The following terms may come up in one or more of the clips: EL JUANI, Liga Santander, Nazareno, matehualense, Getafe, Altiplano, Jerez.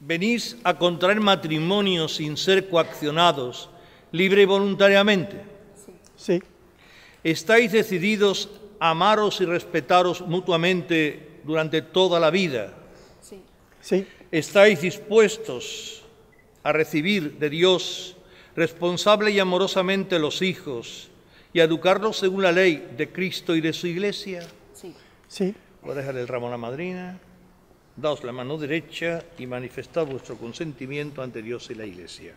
venís a contraer matrimonio sin ser coaccionados, libre y voluntariamente. Sí. ¿Estáis decididos a amaros y respetaros mutuamente durante toda la vida? Sí. Sí. ¿Estáis dispuestos a recibir de Dios responsable y amorosamente los hijos y a educarlos según la ley de Cristo y de su Iglesia? Sí. Sí. Voy a dejar el ramo a la madrina. Daos la mano derecha y manifestad vuestro consentimiento ante Dios y la Iglesia.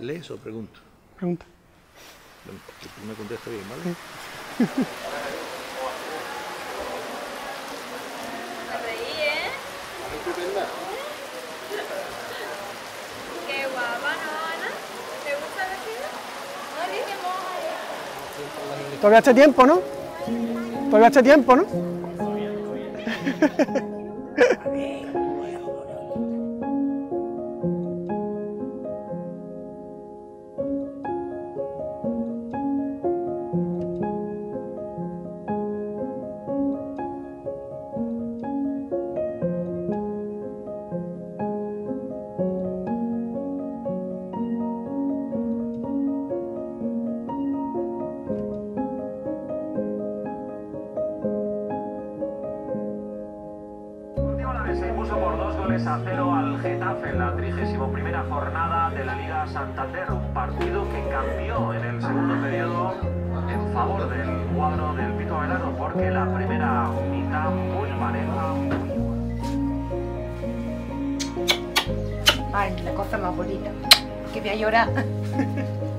¿Lees o pregunto? Pregunta. Tú me contestas bien, ¿vale? Sí. Qué guapa, ¿no, Ana? ¿Te gusta el vestido? No, ni que moja. Todavía hace tiempo, ¿no? Todavía hace tiempo, ¿no? Todavía. A 0 al Getafe en la 31ª jornada de la Liga Santander, un partido que cambió en el segundo periodo en favor del cuadro del Pito Avelano, porque la primera mitad muy pareja. Ay, la cosa más bonita, que voy a llorar. No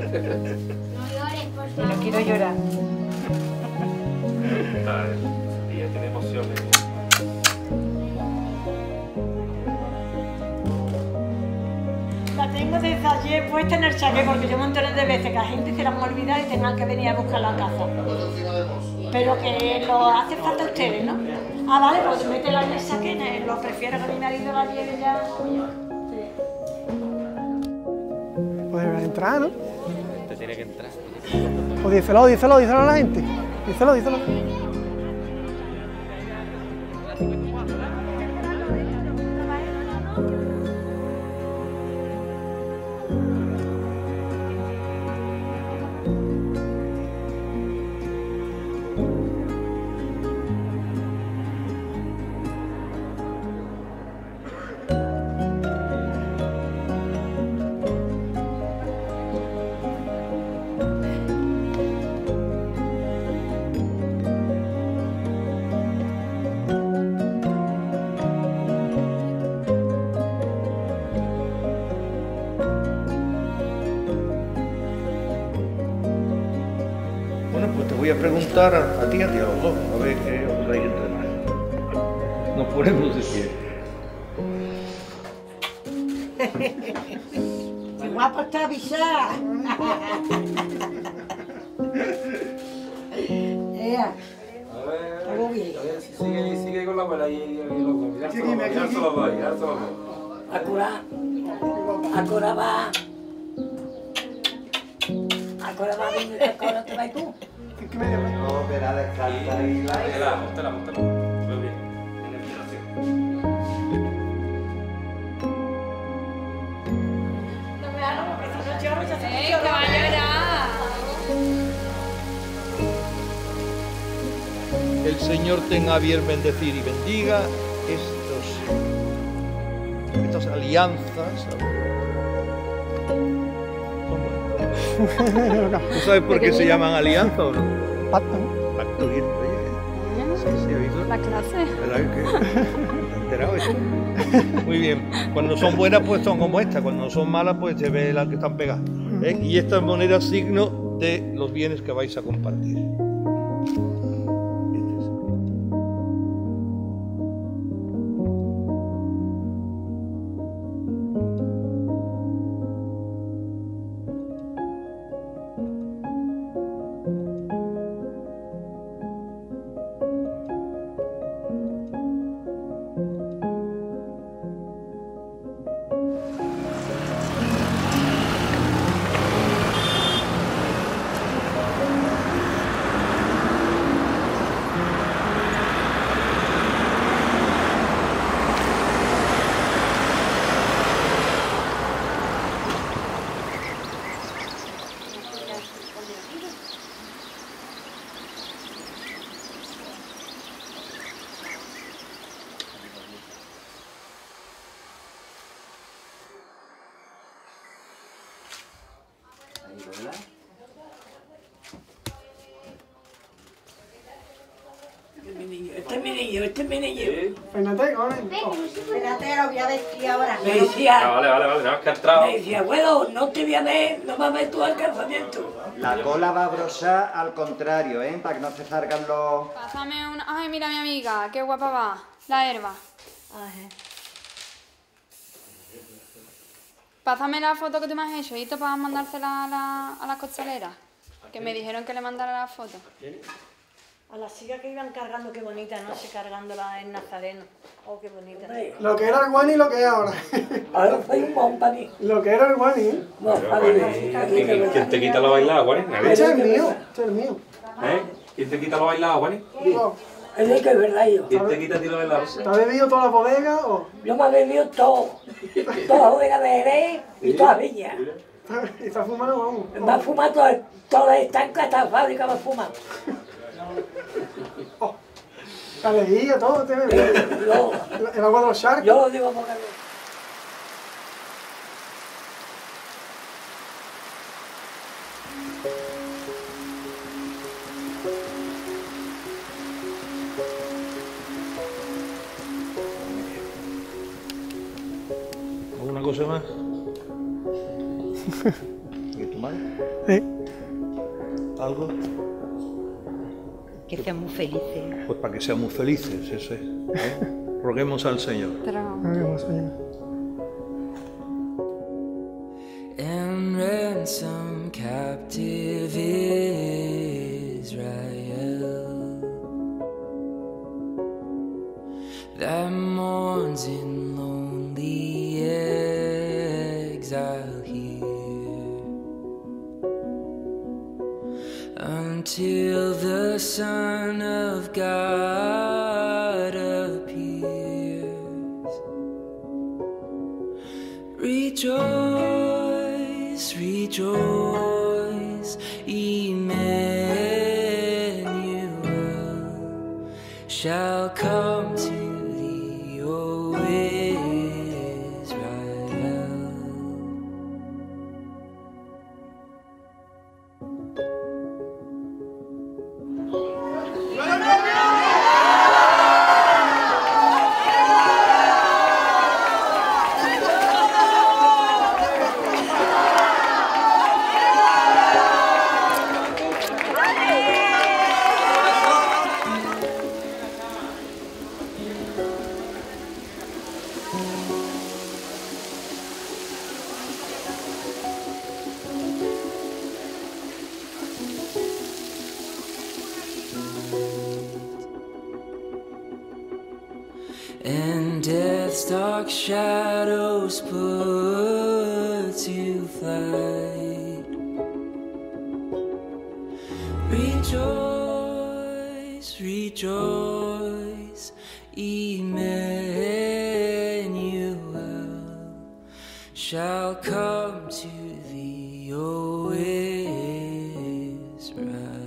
llores, por favor. No quiero llorar. ¿Qué tal? Día tiene emociones. Tengo desde ayer puesta en el chalet, porque yo me enteré de veces que la gente se las me olvidaba y tengan que venir a buscar la casa. Pero que lo hace falta a ustedes, ¿no? Ah, vale, pues métela en el saquén, lo prefiero que mi marido la lleve ya. Podrías entrar, ¿no? Te tiene que entrar. Pues díselo a la gente. Díselo. Voy a preguntar a ti y a los dos, a ver qué os traéis entre manos. Nos ponemos de pie. ¡Qué guapo está Bisá! A ver, sigue con la abuela y los dos. Mirárselo va. Acora va, acora te vas tú. ¿Qué me llamas? No, espera, descarta y la... Móntela. Muy bien. En el pie. No me hagas porque si no lloro ya se me llora. ¡Que va a llorar! El Señor tenga bien bendecir y bendiga estas alianzas. ¿Tú sabes por qué se llaman alianzas o no? Pacto. Pacto bien, oye. Sí, ¿ha la clase? ¿Verdad que? ¿Te has enterado esto? Muy bien. Cuando son buenas, pues son como esta. Cuando son malas, pues se ve las que están pegadas. ¿Eh? Y esta moneda es signo de los bienes que vais a compartir. yo, este me lo llevo. ¿Sí? Fernate, ¿cómo Fernate, lo voy a vestir ahora. Me decía... Ah, vale, no es que ha entrado. Me decía, abuelo, no te voy a ver, no vas a ver tu alcanzamiento. La cola va a brosar al contrario, ¿eh? Para que no se salgan los... Pásame una... Ay, mira mi amiga, qué guapa va. La herba. Ay. Pásame la foto que tú me has hecho, Hito, para mandársela a las costaleras. Que me dijeron que le mandara la foto. A las chicas que iban cargando, qué bonita, ¿no? Se cargándola en Nazareno. Oh, qué bonita. Lo que era el guani y lo que es ahora. Ahora soy un bombani. Lo que era el guani, ¿eh? No, ¿quién te quita la bailada, guani? Este es el mío, este es el mío. ¿Eh? ¿Quién te quita la bailada, guani? Es el que es verdad yo. ¿Quién te quita a ti la bailada? ¿Te has bebido todas las bodegas o...? Yo me he bebido todo. Todas las bodegas de Jerez y todas las villas. ¿Y estás fumando, vamos? Va a fumar todas las estancas, hasta la fábrica va a fumar. La lejía, todo, te bebé. El agua de los charcos. Yo lo digo a ponerlo. ¿Alguna cosa más? ¿De tu madre? Sí. ¿Algo? Que sean muy felices. Pues para que sean muy felices, eso es. ¿Eh? Roguemos al Señor. Roguemos al Señor. And ransom captive Israel that mourns in lonely exile here until the Son of God appears. Rejoice, rejoice, Emmanuel shall come to thee, O Israel. And death's dark shadows put to flight. Rejoice, rejoice, Emmanuel shall come to thee, O Israel.